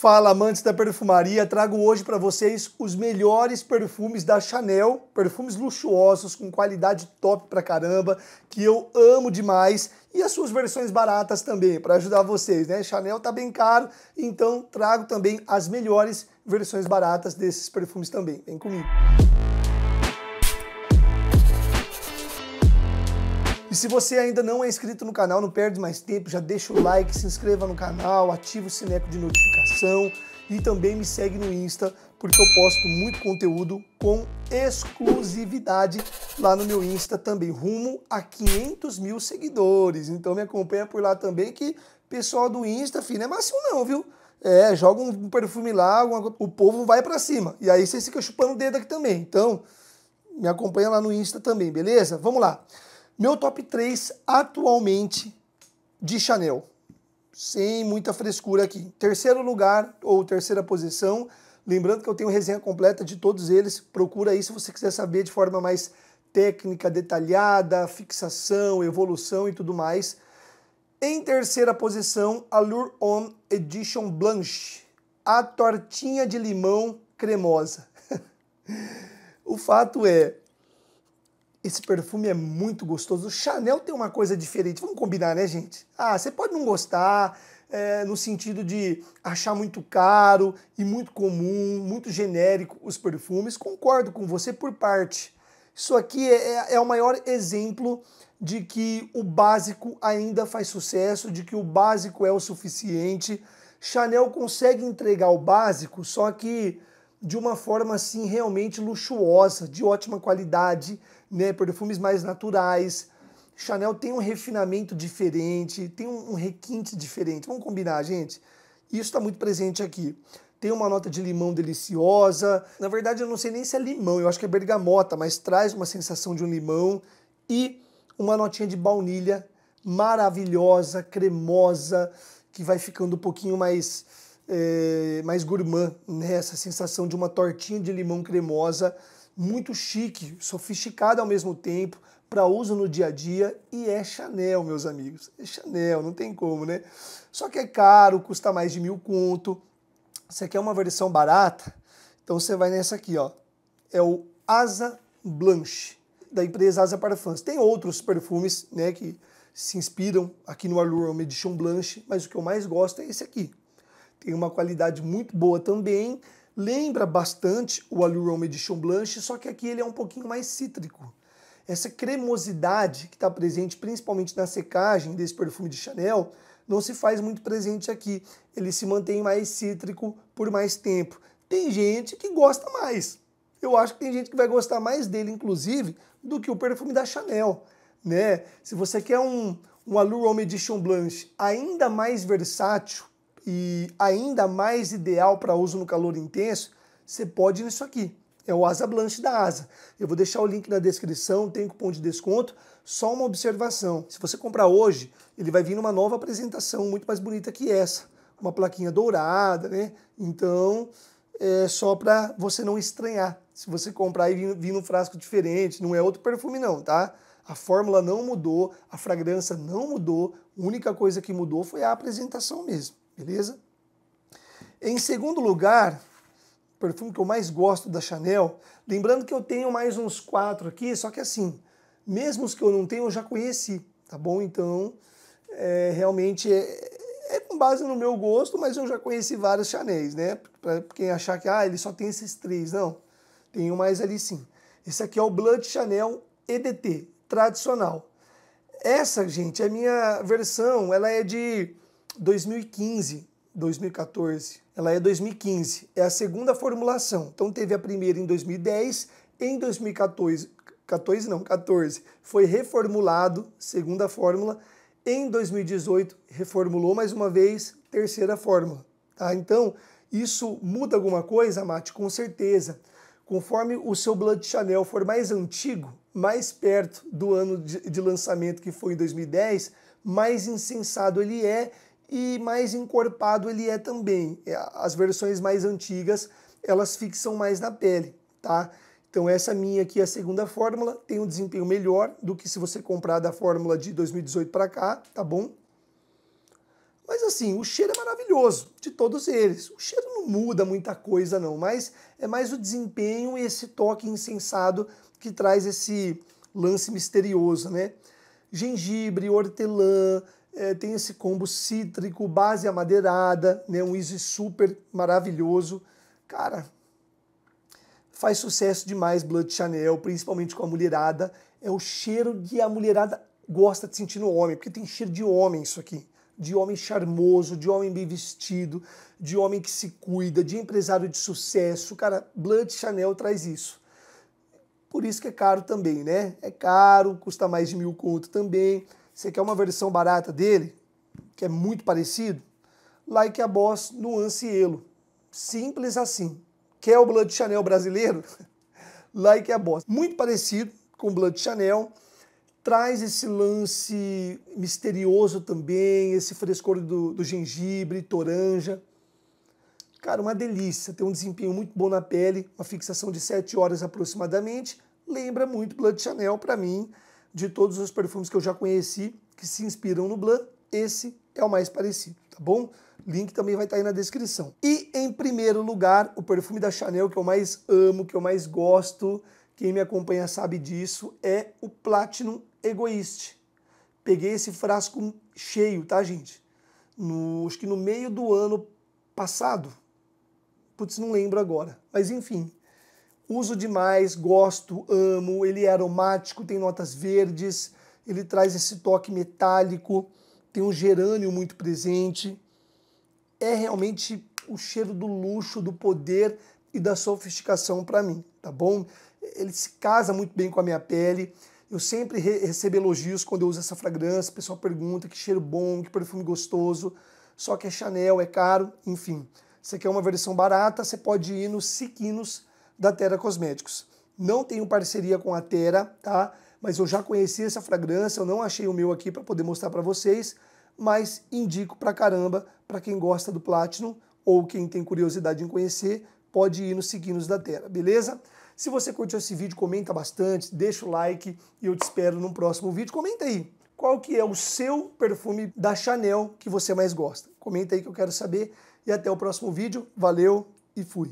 Fala, amantes da perfumaria, trago hoje para vocês os melhores perfumes da Chanel, perfumes luxuosos, com qualidade top pra caramba, que eu amo demais, e as suas versões baratas também, para ajudar vocês, né? Chanel tá bem caro, então trago também as melhores versões baratas desses perfumes também, vem comigo. E se você ainda não é inscrito no canal, não perde mais tempo, já deixa o like, se inscreva no canal, ativa o sineco de notificação e também me segue no Insta, porque eu posto muito conteúdo com exclusividade lá no meu Insta também, rumo a 500 mil seguidores. Então me acompanha por lá também, que pessoal do Insta, filho, não é macio não, viu? É, joga um perfume lá, o povo vai pra cima. E aí vocês ficam chupando o dedo aqui também. Então me acompanha lá no Insta também, beleza? Vamos lá. Meu top 3 atualmente de Chanel, sem muita frescura aqui. Terceiro lugar, ou terceira posição, lembrando que eu tenho resenha completa de todos eles, procura aí se você quiser saber de forma mais técnica, detalhada, fixação, evolução e tudo mais. Em terceira posição, Allure Homme Edition Blanche, a tortinha de limão cremosa. O fato é, esse perfume é muito gostoso. O Chanel tem uma coisa diferente. Vamos combinar, né, gente? Ah, você pode não gostar, no sentido de achar muito caro e muito comum, muito genérico os perfumes. Concordo com você por parte. Isso aqui é o maior exemplo de que o básico ainda faz sucesso, de que o básico é o suficiente. Chanel consegue entregar o básico, só que de uma forma assim realmente luxuosa, de ótima qualidade, né? Perfumes mais naturais. Chanel tem um refinamento diferente, tem um requinte diferente. Vamos combinar, gente? Isso está muito presente aqui. Tem uma nota de limão deliciosa. Na verdade, eu não sei nem se é limão, eu acho que é bergamota, mas traz uma sensação de um limão e uma notinha de baunilha maravilhosa, cremosa, que vai ficando um pouquinho mais gourmand, né? Essa sensação de uma tortinha de limão cremosa, muito chique, sofisticada ao mesmo tempo, para uso no dia a dia, e é Chanel, meus amigos, é Chanel, não tem como, né? Só que é caro, custa mais de R$1.000. Você quer uma versão barata? Então você vai nessa aqui, ó, é o Azza Blanche, da empresa Azza Parfums. Tem outros perfumes, né, que se inspiram aqui no Allure Homme Edition Blanche, mas o que eu mais gosto é esse aqui. Tem uma qualidade muito boa também, lembra bastante o Allure Homme Edition Blanche, só que aqui ele é um pouquinho mais cítrico. Essa cremosidade que está presente principalmente na secagem desse perfume de Chanel, não se faz muito presente aqui. Ele se mantém mais cítrico por mais tempo. Tem gente que gosta mais. Eu acho que tem gente que vai gostar mais dele, inclusive, do que o perfume da Chanel, né? Se você quer um Allure Homme Edition Blanche ainda mais versátil, e ainda mais ideal para uso no calor intenso, você pode ir nisso aqui. É o Azza Blanche da Azza. Eu vou deixar o link na descrição, tem cupom de desconto. Só uma observação. Se você comprar hoje, ele vai vir numa nova apresentação, muito mais bonita que essa. Uma plaquinha dourada, né? Então, é só para você não estranhar. Se você comprar e vir num frasco diferente, não é outro perfume não, tá? A fórmula não mudou, a fragrância não mudou. A única coisa que mudou foi a apresentação mesmo. Beleza? Em segundo lugar, o perfume que eu mais gosto da Chanel, lembrando que eu tenho mais uns 4 aqui, só que assim, mesmo os que eu não tenho, eu já conheci, tá bom? Então, realmente é com base no meu gosto, mas eu já conheci vários Chanel, né? Pra quem achar que, ele só tem esses 3, não. Tem um mais ali sim. Esse aqui é o Bleu de Chanel EDT, tradicional. Essa, gente, é a minha versão, ela é de 2014, ela é 2015, é a segunda formulação. Então teve a primeira em 2010, em 2014 foi reformulado, segunda fórmula, em 2018 reformulou mais uma vez, terceira fórmula, tá? Então isso muda alguma coisa, Mate? Com certeza. Conforme o seu Bleu de Chanel for mais antigo, mais perto do ano de lançamento que foi em 2010, mais incensado ele é, e mais encorpado ele é também. As versões mais antigas, elas fixam mais na pele, tá? Então essa minha aqui, a segunda fórmula, tem um desempenho melhor do que se você comprar da fórmula de 2018 para cá, tá bom? Mas assim, o cheiro é maravilhoso de todos eles. O cheiro não muda muita coisa não, mas é mais o desempenho e esse toque insensado que traz esse lance misterioso, né? Gengibre, hortelã, tem esse combo cítrico, base amadeirada, né? Um Easy Super maravilhoso. Cara, faz sucesso demais Bleu de Chanel, principalmente com a mulherada. É o cheiro que a mulherada gosta de sentir no homem, porque tem cheiro de homem isso aqui. De homem charmoso, de homem bem vestido, de homem que se cuida, de empresário de sucesso. Cara, Bleu de Chanel traz isso. Por isso que é caro também, né? É caro, custa mais de 1.000 conto também. Você quer uma versão barata dele, que é muito parecido? Like a Boss, Nuancielo. Simples assim. Quer o Bleu de Chanel brasileiro? Like a Boss. Muito parecido com o Bleu de Chanel. Traz esse lance misterioso também, esse frescor do gengibre, toranja. Cara, uma delícia, tem um desempenho muito bom na pele, uma fixação de 7 horas aproximadamente. Lembra muito Bleu de Chanel para mim, de todos os perfumes que eu já conheci, que se inspiram no Bleu, esse é o mais parecido, tá bom? Link também vai estar aí na descrição. E em primeiro lugar, o perfume da Chanel que eu mais amo, que eu mais gosto, quem me acompanha sabe disso, é o Platinum Egoiste. Peguei esse frasco cheio, tá, gente? Acho que no meio do ano passado. Putz, não lembro agora. Mas enfim, uso demais, gosto, amo. Ele é aromático, tem notas verdes, ele traz esse toque metálico, tem um gerânio muito presente. É realmente o cheiro do luxo, do poder e da sofisticação para mim, tá bom? Ele se casa muito bem com a minha pele. Eu sempre recebo elogios quando eu uso essa fragrância, o pessoal pergunta que cheiro bom, que perfume gostoso, só que é Chanel, é caro, enfim. Você quer uma versão barata, você pode ir nos Siquinos da Terra Cosméticos. Não tenho parceria com a Terra, tá? Mas eu já conheci essa fragrância, eu não achei o meu aqui para poder mostrar para vocês, mas indico pra caramba, para quem gosta do Platinum ou quem tem curiosidade em conhecer, pode ir nos Siquinos da Terra, beleza? Se você curtiu esse vídeo, comenta bastante, deixa o like e eu te espero num próximo vídeo. Comenta aí, qual que é o seu perfume da Chanel que você mais gosta? Comenta aí que eu quero saber e até o próximo vídeo. Valeu e fui!